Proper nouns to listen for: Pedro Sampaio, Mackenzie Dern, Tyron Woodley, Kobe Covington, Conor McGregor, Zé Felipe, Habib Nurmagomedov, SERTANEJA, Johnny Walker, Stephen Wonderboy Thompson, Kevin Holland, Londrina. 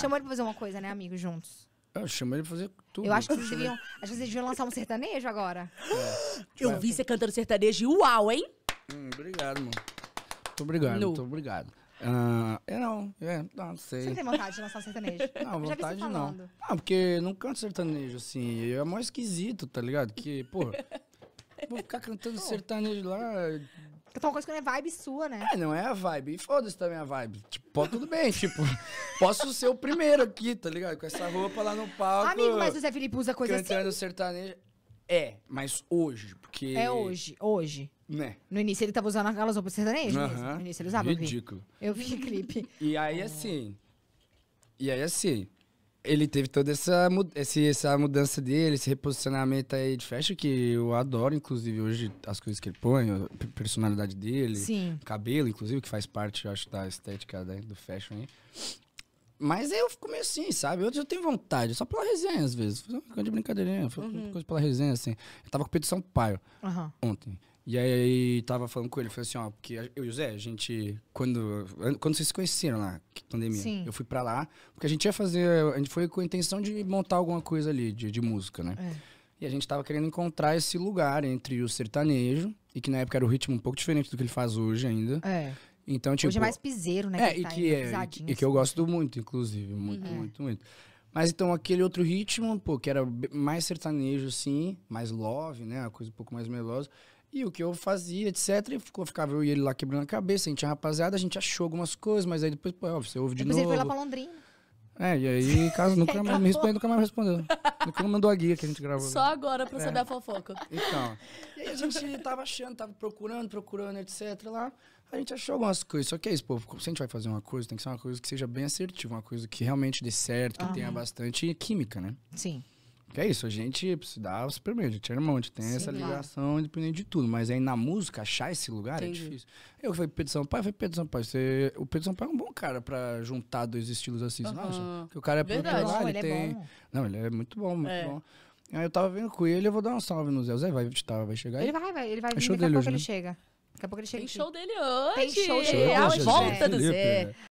Chamou ele pra fazer uma coisa, né, amigo? Juntos. Eu chamei ele pra fazer tudo. Eu acho que vocês deviam lançar um sertanejo agora. É. Eu vi você cantando sertanejo e uau, hein? Obrigado, mano. Muito obrigado, muito obrigado. Não sei. Você não tem vontade de lançar um sertanejo? Não, vontade não. Não, porque não canto sertanejo, assim. É mó esquisito, tá ligado? Que, porra, vou ficar cantando sertanejo lá... Então, uma coisa que não é vibe sua, né? É, não é a vibe. E foda-se também a vibe. Tipo, pô, tudo bem, tipo... Posso ser o primeiro aqui, tá ligado? Com essa roupa lá no palco... Amigo, mas o Zé Felipe usa coisa assim? Cantando sertanejo... É, mas hoje, porque... É hoje, hoje. Né? No início ele tava usando aquelas roupas sertanejas mesmo. No início ele usava, ridículo. Eu vi clipe. E aí, assim... E aí, assim... Ele teve toda essa mudança dele, esse reposicionamento aí de fashion, que eu adoro, inclusive, hoje, as coisas que ele põe, a personalidade dele, sim, cabelo, inclusive, que faz parte, eu acho, da estética, né, do fashion aí. Mas eu fico meio assim, sabe? Eu tenho vontade, só pela resenha, às vezes. Fazer uma coisa de brincadeirinha, coisa pela resenha, assim. Eu tava com o Pedro Sampaio ontem. E aí, tava falando com ele, falei assim, ó, porque eu e o Zé, a gente, quando vocês se conheceram lá, pandemia, sim, eu fui pra lá, porque a gente ia fazer, a gente foi com a intenção de montar alguma coisa ali, de música, né? É. E a gente tava querendo encontrar esse lugar entre o sertanejo, e que na época era um ritmo um pouco diferente do que ele faz hoje ainda. É. Então, tipo, hoje é mais piseiro, né? É, que eu gosto muito, inclusive, muito, muito. Mas então aquele outro ritmo, pô, que era mais sertanejo, assim, mais love, né? Uma coisa um pouco mais melosa. E o que eu fazia, etc. E ficava eu e ele lá quebrando a cabeça. A gente tinha rapaziada, a gente achou algumas coisas, mas aí depois, pô, óbvio, você ouve de novo. Depois ele foi lá pra Londrina. É, e aí, caso nunca mais me respondeu, nunca mais respondeu. Nunca mandou a guia que a gente gravou. Só agora pra saber a fofoca. Então. E aí a gente tava achando, tava procurando, etc. Lá. A gente achou algumas coisas. Só que é isso, pô, se a gente vai fazer uma coisa, tem que ser uma coisa que seja bem assertiva, uma coisa que realmente dê certo, que tenha bastante química, né? Sim. Que é isso, a gente se dá super bem, a gente era irmão, a gente tem essa ligação independente de tudo. Mas aí na música, achar esse lugar é difícil. Eu falei pro Pedro Sampaio, o Pedro Sampaio é um bom cara pra juntar dois estilos assim, nossa, porque o cara é popular, ele tem... Não, ele é muito bom, muito bom. Aí eu tava vendo com ele, eu vou dar uma salve no Zé. O Zé vai editar, vai chegar aí? Ele vai vir, daqui a pouco ele chega. Daqui a pouco ele chega. Tem show dele hoje! Tem show dele hoje! A volta do Zé!